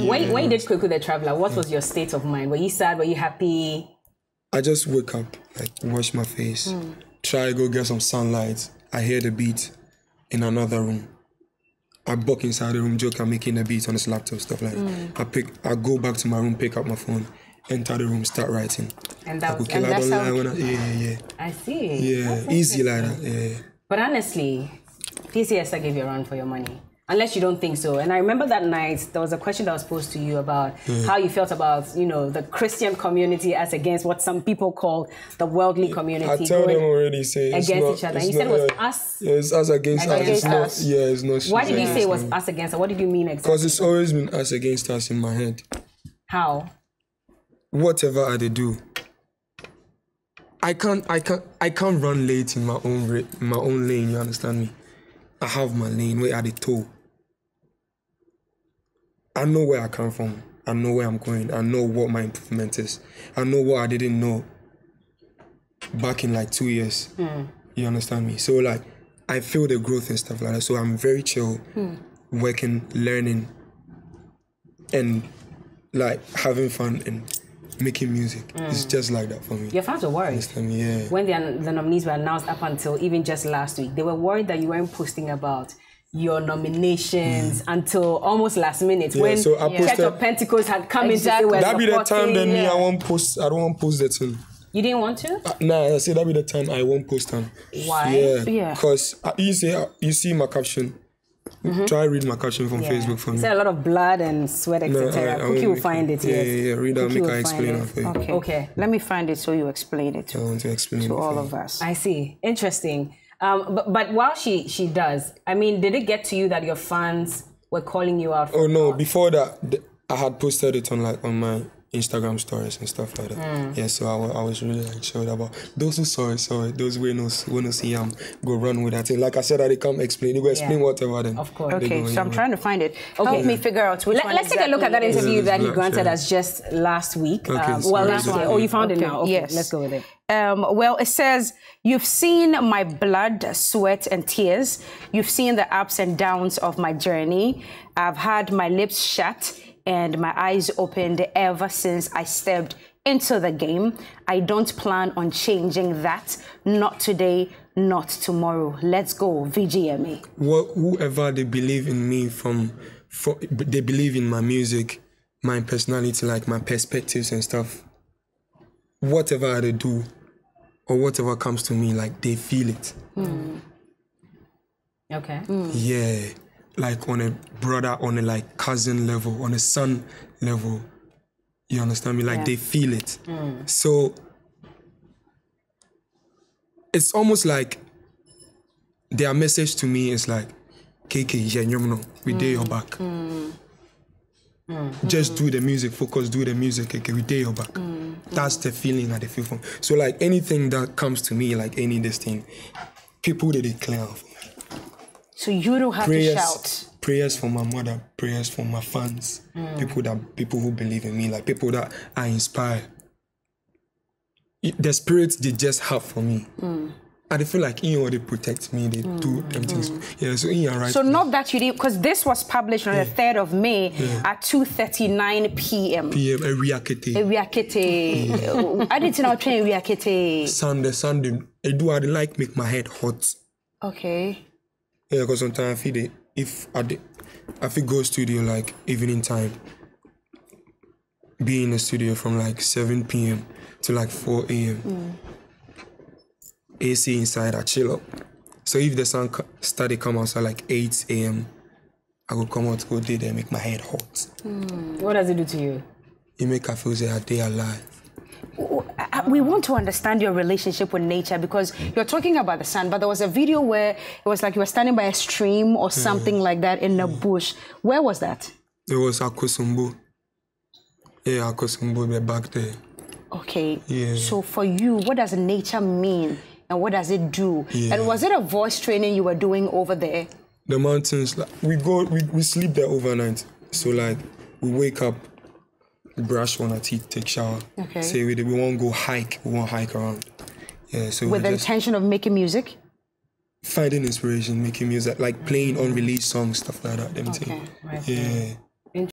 Yeah. When you did Kweku the Traveller, what was your state of mind? Were you sad? Were you happy? I just wake up, like wash my face, try to go get some sunlight. I hear the beat in another room. I buck inside the room, joke I'm making a beat on his laptop, stuff like that. I go back to my room, pick up my phone, enter the room, start writing. And that was, I see. Yeah, that's easy like that, yeah. But honestly, PCS, I gave you a run for your money. Unless you don't think so. And I remember that night, there was a question that was posed to you about how you felt about, you know, the Christian community as against what some people call the worldly community. I tell them already, say it's against each other. And you said it was us. Yeah, it's us against us. It's not, yeah, it's not. Why did you say it was us against us? What did you mean exactly? Because it's always been us against us in my head. How? Whatever I do, I can't run late in my own lane. You understand me? I have my lane. Where are the toe? I know where I come from. I know where I'm going. I know what my improvement is. I know what I didn't know back in like 2 years. You understand me? So like, I feel the growth and stuff like that. So I'm very chill, working, learning, and like having fun and making music. It's just like that for me. Your fans were worried. Yeah. When the nominees were announced up until even just last week, they were worried that you weren't posting about your nominations until almost last minute when Church of Pentecost had come into it. That'd be the time that me, I don't want to post that thing. You didn't want to? Nah, I said that'd be the time I won't post them. Why? Yeah, because you see my caption. Try read my caption from Facebook for me. Is there a lot of blood and sweat, etc.? Cookie will find it. Yeah. Read out, make her explain it for you. Okay. Let me find it so you explain it to, I want to, explain to it all of us. I see. Interesting. But while she does, I mean, did it get to you that your fans were calling you out? Oh no! Before that, I had posted it on like on my Instagram stories and stuff like that. Yeah, so I was really like showed about those who saw it, those who will not see him go run with that thing. Like I said, they come explain. They go explain whatever. Then of course. Okay, so I'm trying to find it. Okay. Help me figure out which one. Let's take a look at that interview that you granted us just last week. Okay, well, last year. Oh, you found it now. Okay, yes. Let's go with it. Well, it says, you've seen my blood, sweat, and tears. You've seen the ups and downs of my journey. I've had my lips shut and my eyes opened ever since I stepped into the game. I don't plan on changing that. Not today, not tomorrow. Let's go, VGMA. Well, whoever they believe in me they believe in my music, my personality, like my perspectives and stuff. Whatever they do or whatever comes to me, like they feel it. Okay. Yeah. Like on a brother, on a like cousin level, on a son level, you understand me? Like they feel it. So it's almost like their message to me is like, KK, we dare your back. Just do the music, focus, do the music, KK, we dare your back. That's the feeling that they feel from. So like anything that comes to me, like any this thing, people they declare for me. So you don't have to shout. Prayers for my mother, prayers for my fans, people who believe in me, like people that I inspire. The spirits they just have for me. And I feel like they protect me, they do them things. Yeah, so right. So not that you did, because this was published on the 3rd of May at 2:39 p.m. PM, Riakete. I didn't know train Riakete. Sunday. I like make my head hot. Okay. Yeah, because sometimes I feel it, if I go studio like evening time, be in the studio from like 7 p.m. to like 4 a.m. AC inside, I chill up. So if the sun started come outside like 8 a.m, I would come out, go there, make my head hot. What does it do to you? It make I feel that they are alive. We want to understand your relationship with nature, because you're talking about the sun, but there was a video where it was like you were standing by a stream or something like that in a bush. Where was that? It was Akosombo. Yeah, Akosombo, we're back there. Okay. Yeah. So for you, what does nature mean and what does it do? Yeah. And was it a voice training you were doing over there? The mountains, like, we sleep there overnight. So like we wake up, brush on our teeth, take shower. Okay. Say we won't go hike. We won't hike around. Yeah. So with the intention of making music, finding inspiration, making music, like playing unreleased songs, stuff like that. Right. Yeah.